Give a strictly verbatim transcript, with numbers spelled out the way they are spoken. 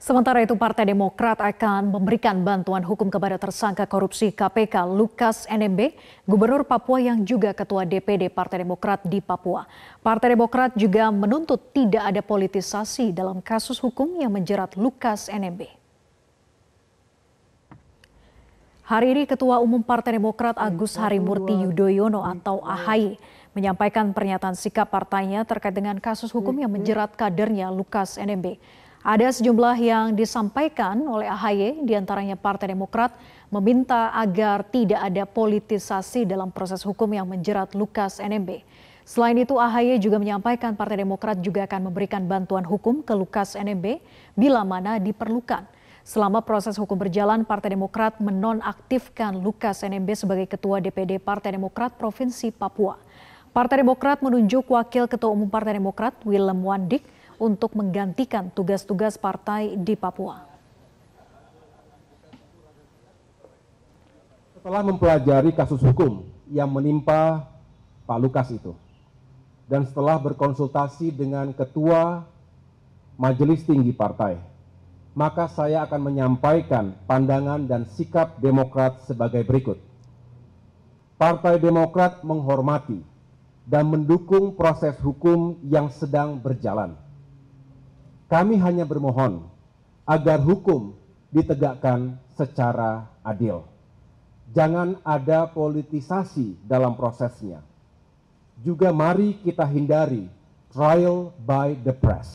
Sementara itu, Partai Demokrat akan memberikan bantuan hukum kepada tersangka korupsi K P K Lukas Enembe, Gubernur Papua yang juga Ketua D P D Partai Demokrat di Papua. Partai Demokrat juga menuntut tidak ada politisasi dalam kasus hukum yang menjerat Lukas Enembe. Hari ini Ketua Umum Partai Demokrat Agus Harimurti Yudhoyono atau A H Y menyampaikan pernyataan sikap partainya terkait dengan kasus hukum yang menjerat kadernya Lukas Enembe. Ada sejumlah yang disampaikan oleh A H Y, diantaranya Partai Demokrat meminta agar tidak ada politisasi dalam proses hukum yang menjerat Lukas Enembe. Selain itu, A H Y juga menyampaikan Partai Demokrat juga akan memberikan bantuan hukum ke Lukas Enembe bila mana diperlukan. Selama proses hukum berjalan, Partai Demokrat menonaktifkan Lukas Enembe sebagai Ketua D P D Partai Demokrat Provinsi Papua. Partai Demokrat menunjuk Wakil Ketua Umum Partai Demokrat Willem Wandik untuk menggantikan tugas-tugas partai di Papua. Setelah mempelajari kasus hukum yang menimpa Pak Lukas itu, dan setelah berkonsultasi dengan Ketua Majelis Tinggi Partai, maka saya akan menyampaikan pandangan dan sikap Demokrat sebagai berikut. Partai Demokrat menghormati dan mendukung proses hukum yang sedang berjalan. Kami hanya bermohon agar hukum ditegakkan secara adil. Jangan ada politisasi dalam prosesnya. Juga mari kita hindari trial by the press.